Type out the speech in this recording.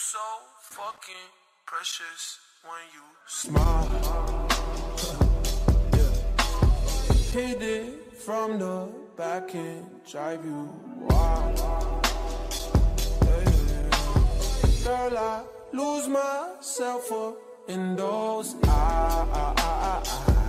so fucking precious when you smile. Yeah. Hit it from the back and drive you wild. Yeah. Girl, I lose myself up in those eyes.